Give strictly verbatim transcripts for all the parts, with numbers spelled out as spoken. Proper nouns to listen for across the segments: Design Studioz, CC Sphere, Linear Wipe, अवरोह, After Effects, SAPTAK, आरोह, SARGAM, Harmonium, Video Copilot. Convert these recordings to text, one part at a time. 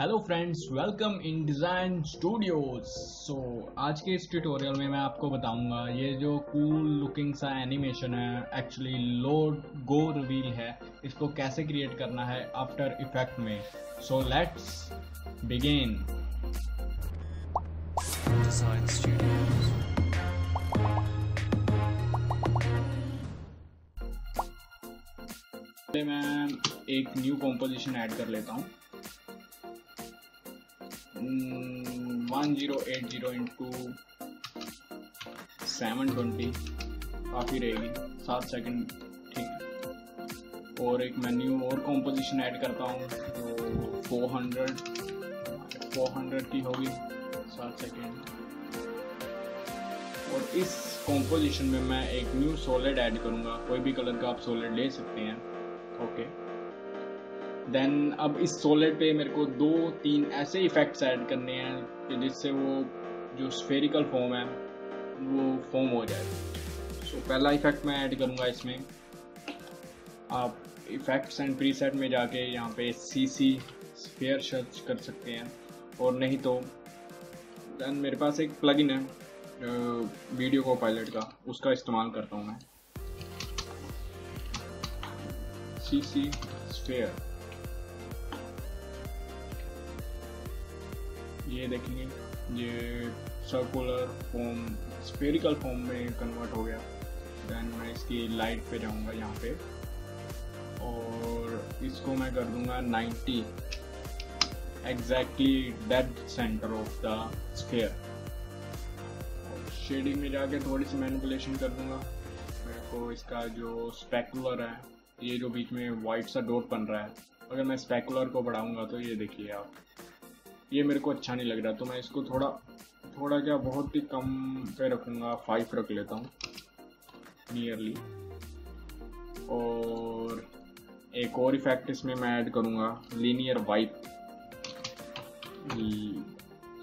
Hello friends, welcome in design studios. So आज के इस ट्यूटोरियल में मैं आपको बताऊंगा ये जो कूल लुकिंग सा एनिमेशन है, एक्चुअली लोड गो रिवील है, इसको कैसे क्रिएट करना है आफ्टर इफेक्ट में। So let's begin. Design studios. मैं एक न्यू कॉम्पोजिशन ऐड कर लेता हूँ one zero eight zero into seven twenty, काफ़ी रहेगी, सात सेकंड ठीक है। और एक मैं न्यू और कॉम्पोजिशन ऐड करता हूँ तो फोर हंड्रेड फोर हंड्रेड की होगी, सात सेकंड। और इस कॉम्पोजिशन में मैं एक न्यू सॉलिड ऐड करूँगा, कोई भी कलर का आप सॉलिड ले सकते हैं। Okay okay. देन अब इस सॉलिड पे मेरे को दो तीन ऐसे इफेक्ट्स ऐड करने हैं कि जिससे वो जो स्फेरिकल फॉर्म है वो फॉर्म हो जाए। सो so, पहला इफेक्ट मैं ऐड करूँगा। इसमें आप इफेक्ट्स एंड प्रीसेट में जाके यहाँ पे सीसी स्फीयर सर्च कर सकते हैं, और नहीं तो देन मेरे पास एक प्लगइन है वीडियो कॉपायलट का, उसका इस्तेमाल करता हूँ मैं। C C Sphere, ये देखिए ये सर्कुलर फॉर्म स्फेरिकल फॉर्म में कन्वर्ट हो गया। देन मैं इसकी लाइट पे जाऊंगा यहाँ पे और इसको मैं कर दूंगा ninety, exactly dead centre of the sphere. Shading में जाके थोड़ी सी मैनिपुलेशन कर दूंगा। मेरे को इसका जो स्पेकुलर है, ये जो बीच में वाइट सा डॉट बन रहा है, अगर मैं स्पेकुलर को बढ़ाऊंगा तो ये देखिए आप, ये मेरे को अच्छा नहीं लग रहा, तो मैं इसको थोड़ा थोड़ा क्या बहुत ही कम पे रखूंगा, फाइव रख लेता हूँ नियरली। और एक और इफेक्ट इसमें मैं ऐड करूँगा, linear wipe.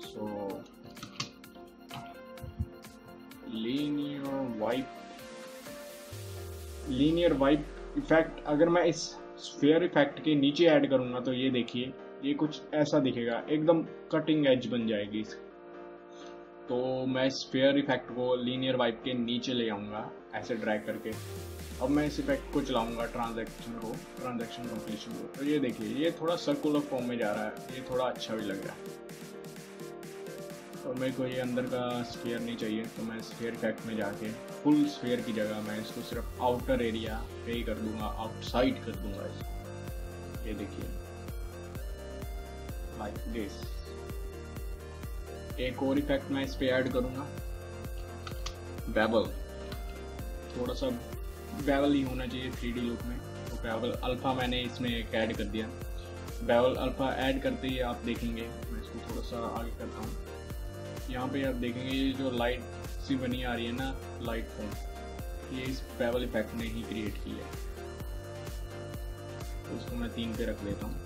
So linear wipe linear wipe effect अगर मैं इस स्फीयर इफेक्ट के नीचे ऐड करूंगा तो ये देखिए ये कुछ ऐसा दिखेगा, एकदम कटिंग एज बन जाएगी। तो मैं स्फीयर इफेक्ट को लीनियर वाइप के नीचे ले आऊंगा ऐसे ड्रैग करके। अब मैं इस इफेक्ट को चलाऊंगा ट्रांजैक्शन को ट्रांजैक्शन कंप्लीशन को, तो ये देखिए ये थोड़ा सर्कुलर फॉर्म में जा रहा है, ये थोड़ा अच्छा भी लग रहा है। तो मेरे को ये अंदर का स्फीयर नहीं चाहिए, तो मैं स्फीयर इफेक्ट में जाके फुल स्फीयर की जगह मैं इसको सिर्फ आउटर एरिया पे ही कर दूंगा, आउटसाइड कर दूंगा इसको। ये देखिए लाइक दिस। एक और इफेक्ट मैं इस पे ऐड करूंगा, बेबल। थोड़ा सा बेबल ही होना चाहिए थ्री डी लुक में, तो बेबल अल्फा मैंने इसमें एक ऐड कर दिया। बेबल अल्फा ऐड करते ही आप देखेंगे, मैं इसको थोड़ा सा आगे करता हूँ, यहाँ पे आप देखेंगे ये जो लाइट सी बनी आ रही है ना, लाइट फॉर्म, ये इस बेबल इफेक्ट ने ही क्रिएट की है। तो इसको मैं तीन पे रख लेता हूँ।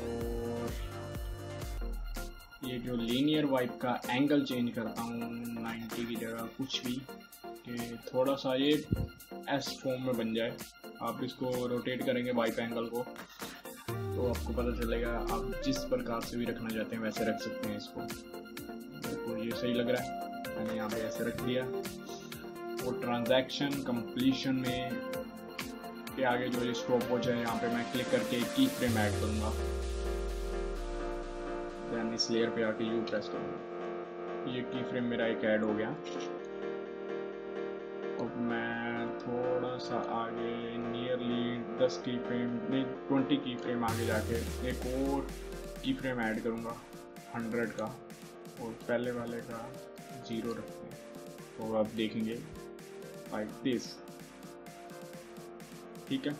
और ये जो लीनियर वाइप का एंगल चेंज करता हूँ नाइन्टी की जगह कुछ भी, कि थोड़ा सा ये एस फॉर्म में बन जाए। आप इसको रोटेट करेंगे वाइप एंगल को तो आपको पता चलेगा, आप जिस प्रकार से भी रखना चाहते हैं वैसे रख सकते हैं इसको। तो ये सही लग रहा है, मैंने यहाँ पे ऐसे रख दिया। और ट्रांजैक्शन कंप्लीशन में के आगे जो ये स्टॉप वॉच है, यहाँ पे मैं क्लिक करके की फ्रेम ऐड करूँगा, देन इस लेयर पे आके यू प्रेस करूँगा। ये की फ्रेम मेरा एक ऐड हो गया। अब मैं थोड़ा सा आगे नियरली दस की फ्रेम नहीं ट्वेंटी की फ्रेम आगे जाके एक और की फ्रेम ऐड करूँगा हंड्रेड का, और पहले वाले का ज़ीरो रखते हैं, और आप देखेंगे लाइक दिस। ठीक है,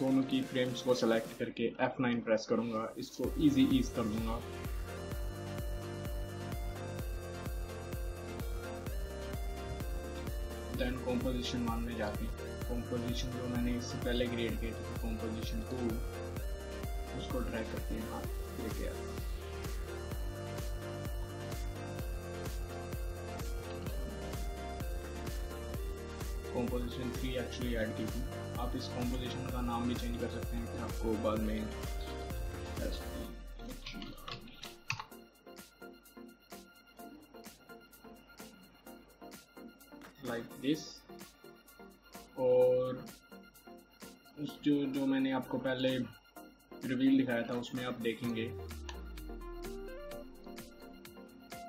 दोनों की फ्रेम्स को सेलेक्ट करके एफ नाइन प्रेस करूँगा, इसको इजी ईज कर दूँगा। देन कॉम्पोजिशन वन में जाके कॉम्पोजिशन जो मैंने इससे पहले क्रिएट किया था, कॉम्पोजिशन टू, उसको ड्रैग करते हैं। हाँ, ये किया। कॉम्पोजिशन थ्री एक्चुअली ऐड की थी। आप इस कॉम्पोजिशन का नाम भी चेंज कर सकते हैं, फिर आपको बाद में लाइक दिस। और उस जो जो मैंने आपको पहले रिवील दिखाया था उसमें आप देखेंगे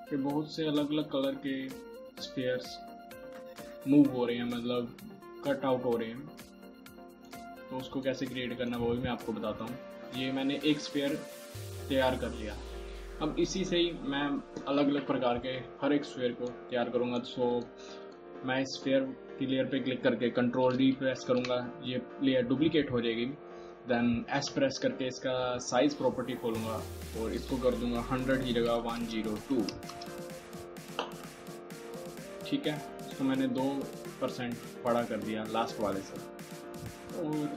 कि बहुत से अलग अलग कलर के स्फीयर्स मूव हो रहे हैं, मतलब कट आउट हो रहे हैं। तो उसको कैसे क्रिएट करना वो भी मैं आपको बताता हूँ। ये मैंने एक स्फीयर तैयार कर लिया, अब इसी से ही मैं अलग अलग प्रकार के हर एक स्फीयर को तैयार करूँगा। सो मैं इस स्फीयर की लेयर पे क्लिक करके कंट्रोल डी प्रेस करूँगा, ये लेयर डुप्लीकेट हो जाएगी। देन एस प्रेस करके इसका साइज प्रॉपर्टी खोलूँगा और इसको कर दूँगा हंड्रेड की जगह वन जीरो टू। ठीक है, इसको मैंने दो परसेंट बड़ा कर दिया लास्ट वाले से। और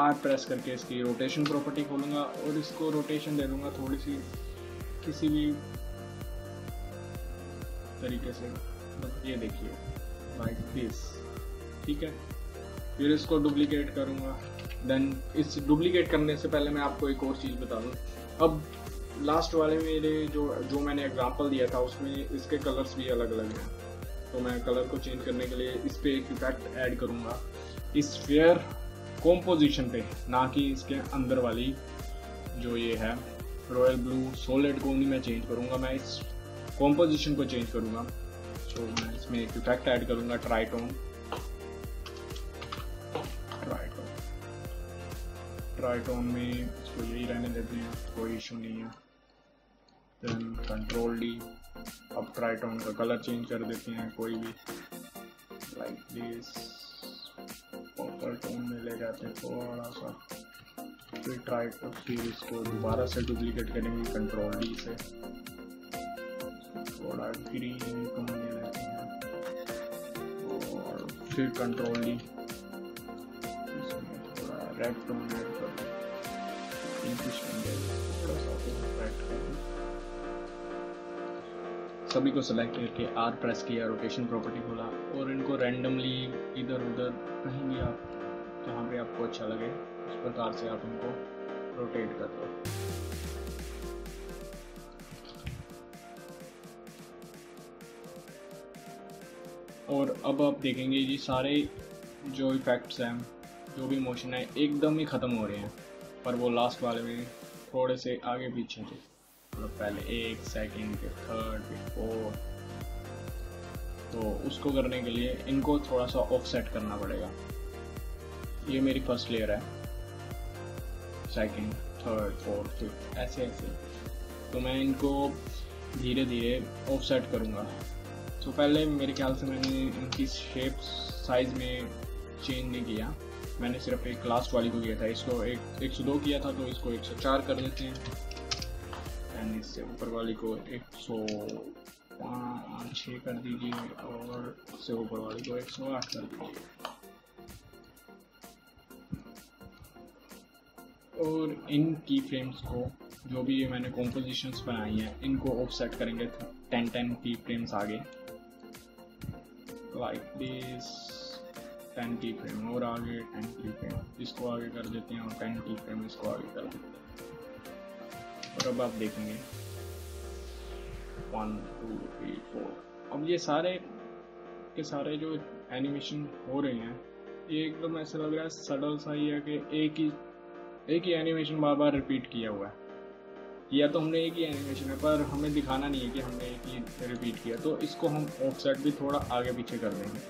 आर प्रेस करके इसकी रोटेशन प्रॉपर्टी खोलूँगा और इसको रोटेशन दे दूँगा थोड़ी सी, किसी भी तरीके से, ये देखिए लाइक दिस। ठीक है, फिर इसको डुप्लीकेट करूँगा। देन इस डुप्लीकेट करने से पहले मैं आपको एक और चीज़ बता दूँ। अब लास्ट वाले मेरे जो जो मैंने एग्जांपल दिया था उसमें इसके कलर्स भी अलग अलग हैं, तो मैं कलर को चेंज करने के लिए इस पर एक इफेक्ट ऐड करूँगा इस फेयर कॉम्पोजिशन पे, ना कि इसके अंदर वाली जो ये है रॉयल ब्लू सोलिड को नहीं मैं चेंज करूँगा, मैं इस कॉम्पोजिशन को चेंज करूँगा। तो मैं इसमें एक इफेक्ट ऐड करूँगा ट्राइटोन ट्राइटोन में इसको यही रहने देते हैं, कोई इशू नहीं है। देन कंट्रोल डी, अब ट्राइटोन का कलर चेंज कर देते हैं, कोई भी लाइक दिस पर्पल टोन में ले जाते हैं थोड़ा सा। फिर ट्राइटोन, फिर इसको दोबारा से डुप्लीकेट करेंगे कंट्रोल डी से, थोड़ा ग्रीन टोन ले लेते हैं और फिर control D red tone add कर, इंग्लिश थोड़ा सा रेड कर, सभी को सेलेक्ट करके आर प्रेस किया, रोटेशन प्रॉपर्टी खोला और इनको रैंडमली इधर उधर कहीं भी आप जहाँ पे आपको अच्छा लगे उस प्रकार से आप इनको रोटेट कर दो। और अब आप देखेंगे ये सारे जो इफेक्ट्स हैं, जो भी मोशन है, एकदम ही ख़त्म हो रहे हैं, पर वो लास्ट वाले में थोड़े से आगे पीछे थे, मतलब पहले एक सेकंड के थर्ड के फोर्थ। तो उसको करने के लिए इनको थोड़ा सा ऑफसेट करना पड़ेगा। ये मेरी फर्स्ट लेयर है, सेकंड, थर्ड, फोर्थ, फिफ्थ, ऐसे ऐसे। तो मैं इनको धीरे धीरे ऑफसेट करूँगा। तो पहले मेरे ख्याल से मैंने इनकी शेप साइज़ में चेंज नहीं किया, मैंने सिर्फ एक लास्ट वाली को किया था, इसको एक एक सौ दो किया था तो इसको एक सौ चार कर देते हैं। एंड इससे ऊपर वाली को एक सौ छः कर दीजिए और इससे ऊपर वाली को एक सौ आठ कर दीजिए। और इन की फ्रेम्स को, जो भी ये मैंने कॉम्पोजिशंस बनाई हैं, इनको ऑफसेट करेंगे टेन टेन की फ्रेम्स आगे, लाइक दिस टेन की फ्रेम और आगे टेन की फ्रेम इसको आगे कर देते हैं और टेन की फ्रेम इसको आगे कर देते हैं। और अब आप देखेंगे वन टू थ्री फोर, अब ये सारे के सारे जो एनिमेशन हो रहे हैं ये एकदम ऐसा लग रहा है सडल सा ही है कि एक ही एक ही एनिमेशन बार बार रिपीट किया हुआ है। या तो हमने एक ही एनिमेशन है पर हमें दिखाना नहीं है कि हमने एक ही रिपीट किया, तो इसको हम ऑफसेट भी थोड़ा आगे पीछे कर देंगे।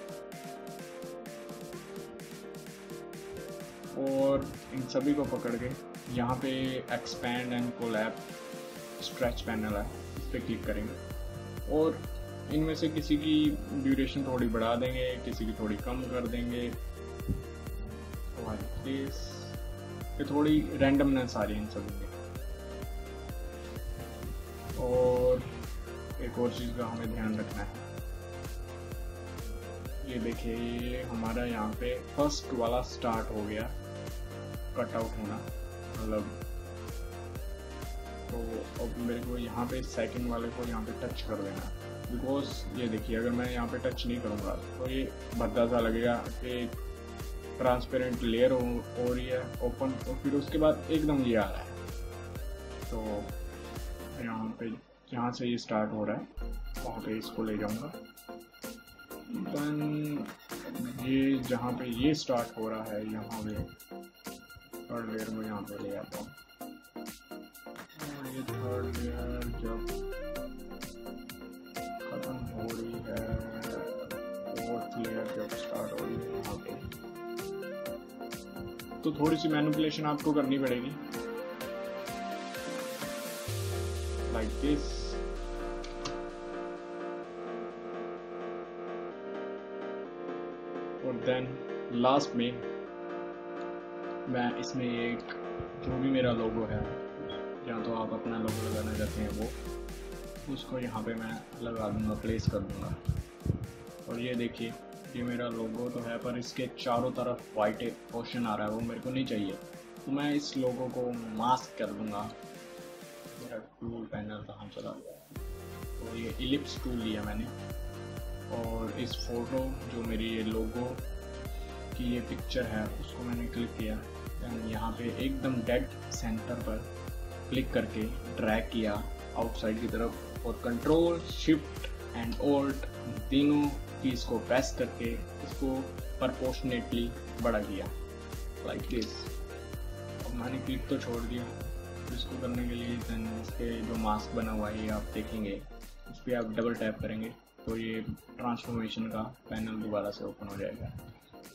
और इन सभी को पकड़ के यहाँ पे expand and collab stretch panel है, इस पर क्लिक करेंगे और इनमें से किसी की ड्यूरेशन थोड़ी बढ़ा देंगे, किसी की थोड़ी कम कर देंगे, ये थोड़ी रैंडमनेस आ रही है इन सभी में। और एक और चीज़ का हमें ध्यान रखना है, ये देखिए ये हमारा यहाँ पे फर्स्ट वाला स्टार्ट हो गया कट आउट होना, मतलब तो अब मेरे को यहाँ पे सेकंड वाले को यहाँ पे टच कर देना, बिकॉज ये देखिए अगर मैं यहाँ पे टच नहीं करूँगा तो ये भद्दा सा लगेगा कि ट्रांसपेरेंट लेयर हो रही है ओपन, और फिर उसके बाद एकदम ये आ रहा है। तो यहाँ पे यहाँ से ये स्टार्ट हो रहा है, वहाँ पे इसको ले जाऊँगा। देन ये जहाँ पे ये स्टार्ट हो रहा है यहाँ पे थर्ड लेयर में यहाँ पे ले आता हूँ। ये थर्ड लेयर जब खत्म हो रही है, फोर्थ लेयर जब स्टार्ट हो रही है यहाँ पे, तो थोड़ी सी मैनिपुलेशन आपको करनी पड़ेगी, लाइक दिस। और देन लास्ट में मैं इसमें एक जो भी मेरा लोगो है, या तो आप अपना लोगो लगाना चाहते हैं वो, उसको यहाँ पे मैं लगा दूँगा, प्लेस कर दूँगा। और ये देखिए, ये मेरा लोगो तो है पर इसके चारों तरफ वाइट एक पोर्शन आ रहा है, वो मेरे को नहीं चाहिए। तो मैं इस लोगो को मास्क कर दूँगा। मेरा टूल पैनल कहाँ चला गया है? तो ये इलिप्स टूल लिया मैंने, और इस फोटो जो मेरी ये लोगो की ये पिक्चर है उसको मैंने क्लिक किया। यहाँ पे एकदम डेड सेंटर पर क्लिक करके ड्रैग किया आउटसाइड की तरफ, और कंट्रोल शिफ्ट एंड ऑल्ट तीनों कीज़ को प्रेस करके इसको प्रपोर्शनेटली बड़ा किया, लाइक दिस। और मैंने क्लिक तो छोड़ दिया। इसको करने के लिए देन इसके जो मास्क बना हुआ है ये आप देखेंगे, उस पर आप डबल टैप करेंगे तो ये ट्रांसफॉर्मेशन का पैनल दोबारा से ओपन हो जाएगा।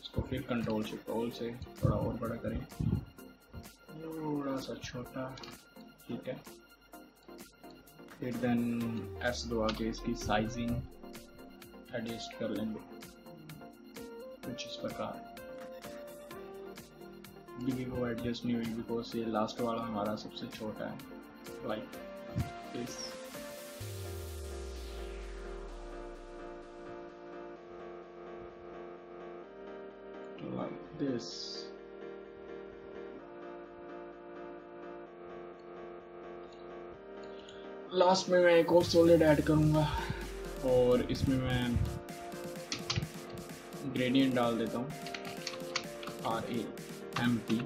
इसको फिर कंट्रोल शिफ्ट ऑल से थोड़ा और बड़ा करें, थोड़ा सा छोटा, ठीक है। फिर देन एस दबा के इसकी साइजिंग एडजस्ट कर लेंगे कुछ इस प्रकार। बीबी को एडजस्ट नहीं हुई बिकॉज ये लास्ट वाला हमारा सबसे छोटा है, लाइक दिस। This लास्ट में मैं एक और सॉलिड ऐड करूंगा, और इसमें मैं ग्रेडियंट डाल देता हूं, आर ए एम टी।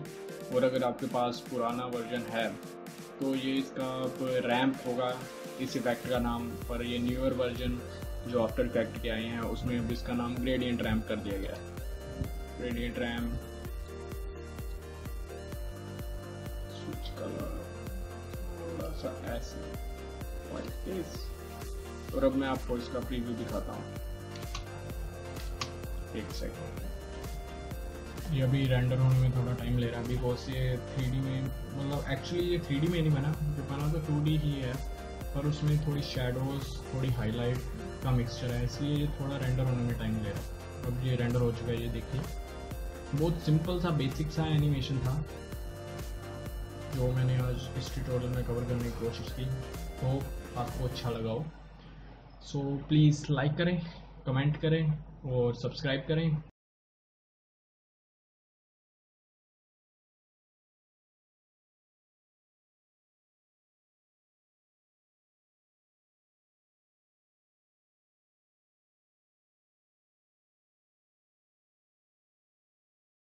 और अगर आपके पास पुराना वर्जन है तो ये इसका रैम्प होगा इस इफेक्ट का नाम, पर ये न्यूअर वर्जन जो आफ्टर इफेक्ट के आए हैं उसमें अब इसका नाम ग्रेडियंट रैम्प कर दिया गया है। ग्रेडियंट रैम्प, स्विच कलर थोड़ा सा ऐसे, like this। और अब मैं आपको इसका प्रीव्यू दिखाता हूँ, एक सेकंड। ये अभी रेंडर होने में थोड़ा टाइम ले रहा है बिकॉज ये थ्री डी में, मतलब एक्चुअली ये थ्री डी में नहीं बना, जो बना तो टू डी ही है, पर उसमें थोड़ी शेडोज, थोड़ी हाईलाइट का मिक्सचर है, इसलिए ये थोड़ा रेंडर होने में टाइम ले रहा है। अब ये रेंडर हो चुका है, ये देखिए। बहुत सिंपल सा, बेसिक सा एनिमेशन था जो मैंने आज इस ट्यूटोरियल में कवर करने की कोशिश की। तो आपको अच्छा लगा हो सो प्लीज़ लाइक करें, कमेंट करें और सब्सक्राइब करें।